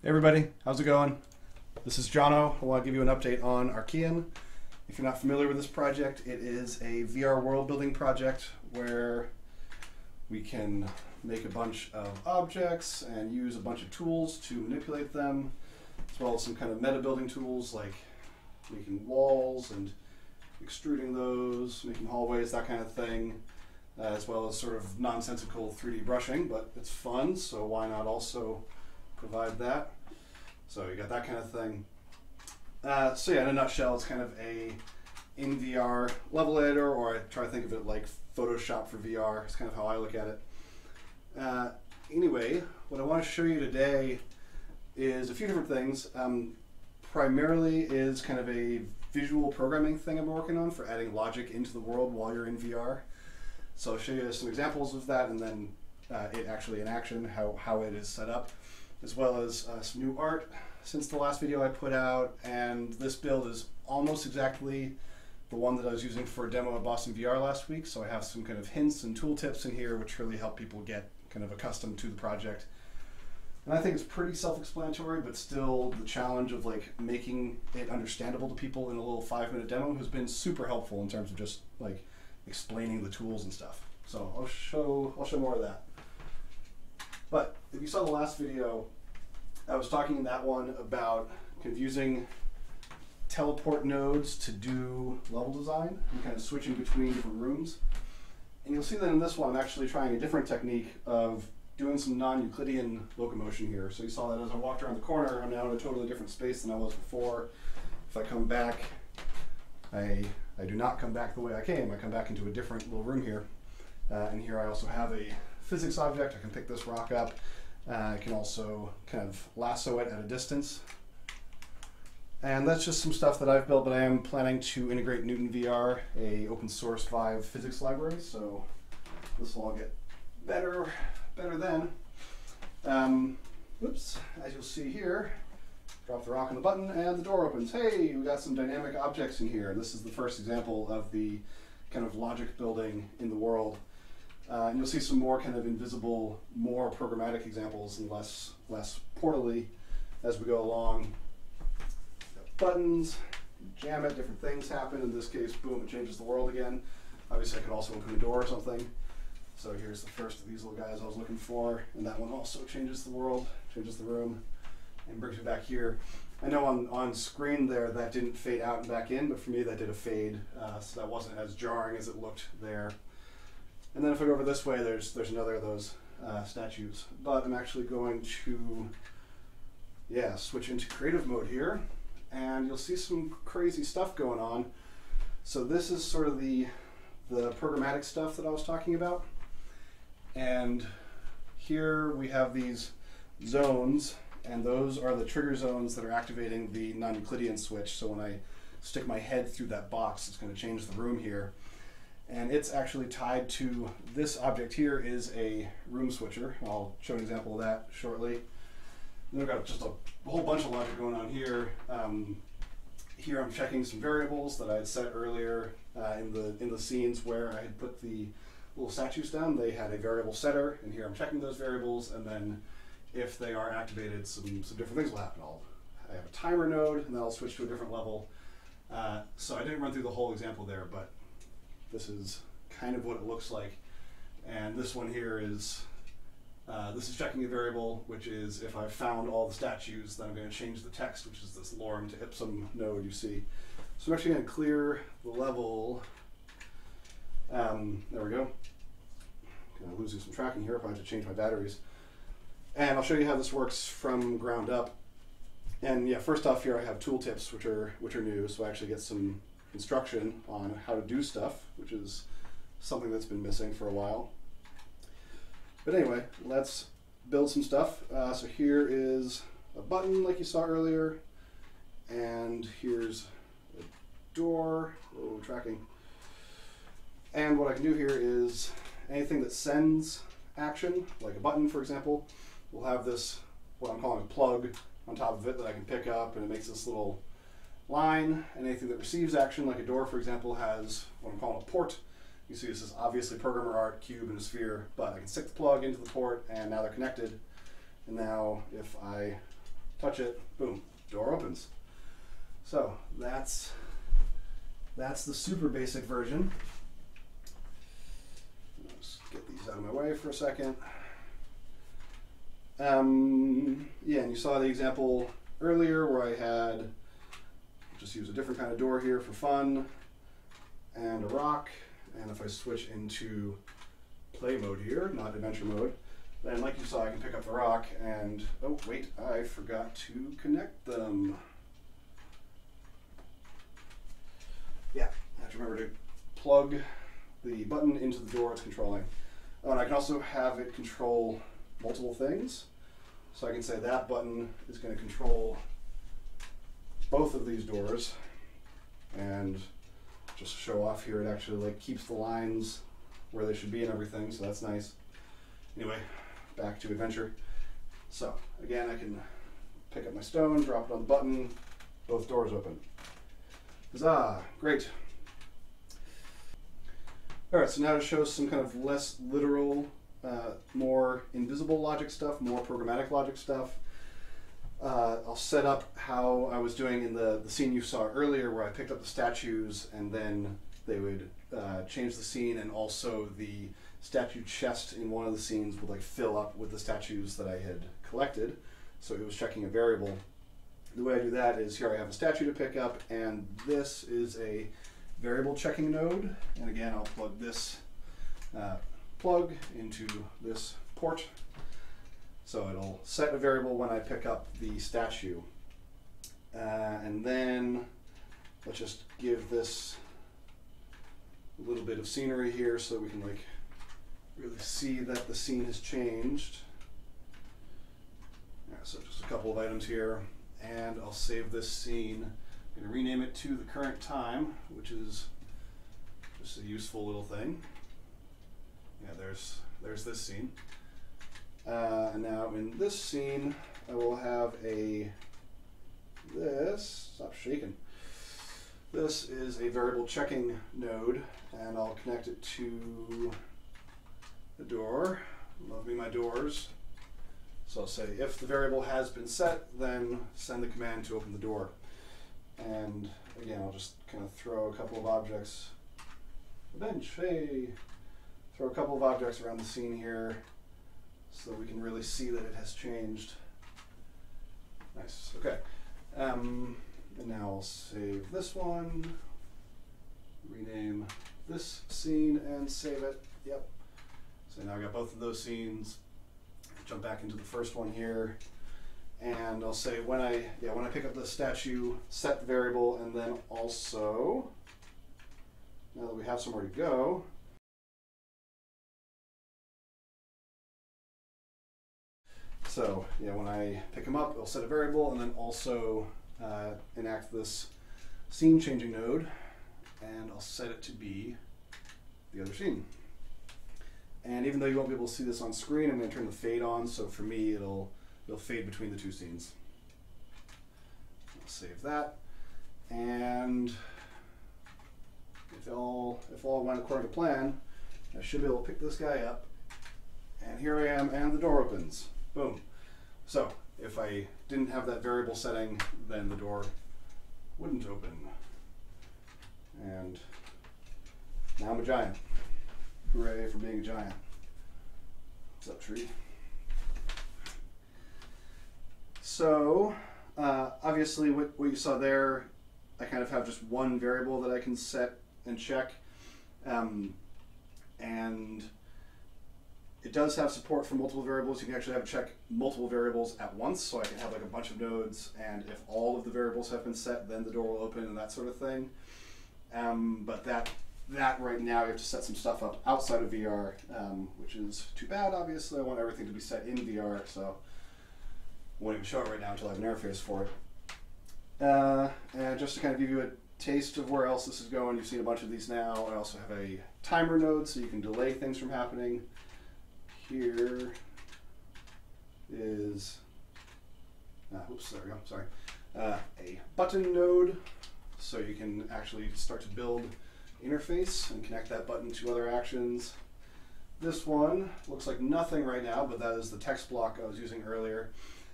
Hey everybody, how's it going? This is Jono. I want to give you an update on Archean. If you're not familiar with this project, it is a VR world building project where we can make a bunch of objects and use a bunch of tools to manipulate them, as well as some kind of meta building tools like making walls and extruding those, making hallways, that kind of thing, as well as sort of nonsensical 3D brushing, but it's fun, so why not also provide that. So you got that kind of thing. So yeah, in a nutshell, it's kind of a in VR level editor, or I try to think of it like Photoshop for VR. It's kind of how I look at it. Anyway, what I want to show you today is a few different things. Primarily is kind of a visual programming thing I'm working on for adding logic into the world while you're in VR. So I'll show you some examples of that, and then it actually in action, how it is set up, as well as some new art since the last video I put out. And this build is almost exactly the one that I was using for a demo at Boston VR last week. So I have some kind of hints and tool tips in here which really help people get kind of accustomed to the project. And I think it's pretty self-explanatory, but still the challenge of like making it understandable to people in a little 5-minute demo has been super helpful in terms of just like explaining the tools and stuff. So I'll show more of that. But if you saw the last video, I was talking in that one about kind of using teleport nodes to do level design and kind of switching between different rooms. And you'll see that in this one, I'm actually trying a different technique of doing some non-Euclidean locomotion here. So you saw that as I walked around the corner, I'm now in a totally different space than I was before. If I come back, I do not come back the way I came. I come back into a different little room here. And here I also have a physics object. I can pick this rock up. I can also kind of lasso it at a distance. And that's just some stuff that I've built, but I am planning to integrate Newton VR, a open source Vive physics library. So this will all get better then. Whoops, as you'll see here, drop the rock on the button and the door opens. Hey, we got some dynamic objects in here. This is the first example of the kind of logic building in the world. And you'll see some more kind of invisible, more programmatic examples and less portally as we go along. Buttons, jam it, different things happen. In this case, boom, it changes the world again. Obviously, I could also open a door or something. So here's the first of these little guys I was looking for. And that one also changes the world, changes the room, and brings me back here. I know on screen there, that didn't fade out and back in, but for me, that did a fade. So that wasn't as jarring as it looked there. And then if I go over this way, there's another of those statues. But I'm actually going to, yeah, switch into creative mode here, and you'll see some crazy stuff going on. So this is sort of the programmatic stuff that I was talking about. And here we have these zones, and those are the trigger zones that are activating the non-Euclidean switch. So when I stick my head through that box, it's going to change the room here. And it's actually tied to this object here is a room switcher. I'll show an example of that shortly. And then we've got just a whole bunch of logic going on here. Here I'm checking some variables that I had set earlier in the scenes where I had put the little statues down. They had a variable setter, and here I'm checking those variables, and then if they are activated, some different things will happen. I have a timer node, and then I'll switch to a different level. So I didn't run through the whole example there, but this is kind of what it looks like. And this one here is, this is checking a variable, which is if I've found all the statues, then I'm going to change the text, which is this lorem to ipsum node you see. So I'm actually going to clear the level. There we go. Kind of losing some tracking here if I have to change my batteries. And I'll show you how this works from ground up. And yeah, first off here I have tooltips, which are new, so I actually get some instruction on how to do stuff, which is something that's been missing for a while. But anyway, let's build some stuff. So here is a button like you saw earlier, and here's a door, oh, tracking. And what I can do here is anything that sends action, like a button for example, will have this, what I'm calling a plug on top of it that I can pick up, and it makes this little line, and anything that receives action, like a door for example, has what I'm calling a port. You see this is obviously programmer art, cube and a sphere, but I can stick the plug into the port and now they're connected. And now if I touch it, boom, door opens. So that's the super basic version. Let's get these out of my way for a second. Yeah, and you saw the example earlier where I had just use a different kind of door here for fun and a rock. And if I switch into play mode here, not adventure mode, then like you saw, I can pick up the rock and, oh wait, I forgot to connect them. Yeah, I have to remember to plug the button into the door it's controlling. Oh, and I can also have it control multiple things. So I can say that button is going to control both of these doors, and just to show off here, it actually like keeps the lines where they should be and everything, so that's nice. Anyway, back to adventure. So again, I can pick up my stone, drop it on the button, both doors open. Huzzah, great. All right, so now to show some kind of less literal, more invisible logic stuff, more programmatic logic stuff. I'll set up how I was doing in the scene you saw earlier where I picked up the statues and then they would change the scene, and also the statue chest in one of the scenes would like fill up with the statues that I had collected. So it was checking a variable. The way I do that is here I have a statue to pick up, and this is a variable checking node. And again, I'll plug this plug into this port. So it'll set a variable when I pick up the statue. And then let's just give this a little bit of scenery here so we can like really see that the scene has changed. All right, so just a couple of items here, and I'll save this scene. I'm gonna rename it to the current time, which is just a useful little thing. Yeah, there's this scene. And now in this scene, I will have stop shaking. This is a variable checking node, and I'll connect it to the door. Love me my doors. So I'll say, if the variable has been set, then send the command to open the door. And again, I'll just kind of throw a couple of objects. The bench, hey. Throw a couple of objects around the scene here, so we can really see that it has changed. Nice, okay. And now I'll save this one, rename this scene and save it, yep. So now I got both of those scenes. Jump back into the first one here, and I'll say when I pick up the statue, set the variable, and then also, now that we have somewhere to go, so yeah, when I pick them up, it'll set a variable and then also enact this scene changing node, and I'll set it to be the other scene. And even though you won't be able to see this on screen, I'm going to turn the fade on, so for me it'll fade between the two scenes. I'll save that, and if all went according to plan, I should be able to pick this guy up, and here I am, and the door opens. Boom. So if I didn't have that variable setting, then the door wouldn't open. And now I'm a giant. Hooray for being a giant. What's up, tree? So obviously what you saw there, I kind of have just one variable that I can set and check. And it does have support for multiple variables. You can actually have it check multiple variables at once, so I can have like a bunch of nodes, and if all of the variables have been set, then the door will open and that sort of thing. But that right now, you have to set some stuff up outside of VR, which is too bad, obviously. I want everything to be set in VR, so I won't even show it right now until I have an interface for it. And just to kind of give you a taste of where else this is going, you've seen a bunch of these now. I also have a timer node, so you can delay things from happening. Here is, oops, there we go, sorry, a button node, so you can actually start to build interface and connect that button to other actions. This one looks like nothing right now, but that is the text block I was using earlier.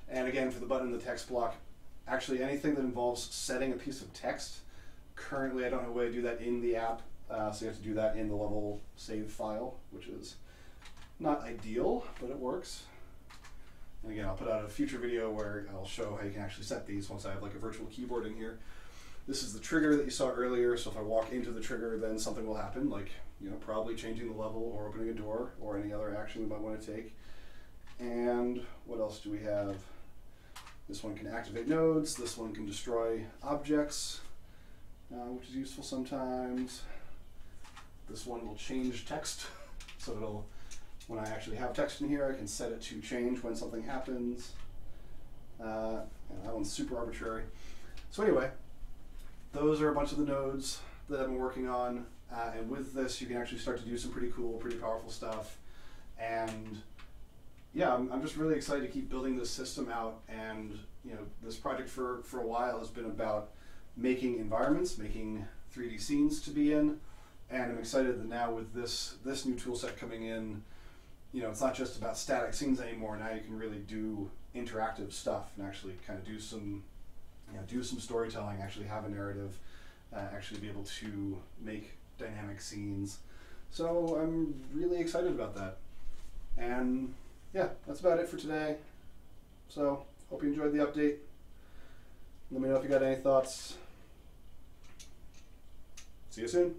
And again, for the button in the text block, actually anything that involves setting a piece of text, currently I don't have a way to do that in the app, so you have to do that in the level save file, which is not ideal, but it works. And again, I'll put out a future video where I'll show how you can actually set these once I have like a virtual keyboard in here. This is the trigger that you saw earlier, so if I walk into the trigger, then something will happen, like, you know, probably changing the level or opening a door or any other action you might want to take. And what else do we have? This one can activate nodes, this one can destroy objects, which is useful sometimes. This one will change text, so it'll, when I actually have text in here, I can set it to change when something happens. And that one's super arbitrary. So anyway, those are a bunch of the nodes that I've been working on. And with this, you can actually start to do some pretty cool, pretty powerful stuff. And yeah, I'm just really excited to keep building this system out. And you know, this project for a while has been about making environments, making 3D scenes to be in. And I'm excited that now with this new tool set coming in, you know, it's not just about static scenes anymore. Now you can really do interactive stuff and actually kind of do some, you know, do some storytelling, actually have a narrative, actually be able to make dynamic scenes. So I'm really excited about that. And yeah, that's about it for today. So hope you enjoyed the update. Let me know if you got any thoughts. See you soon.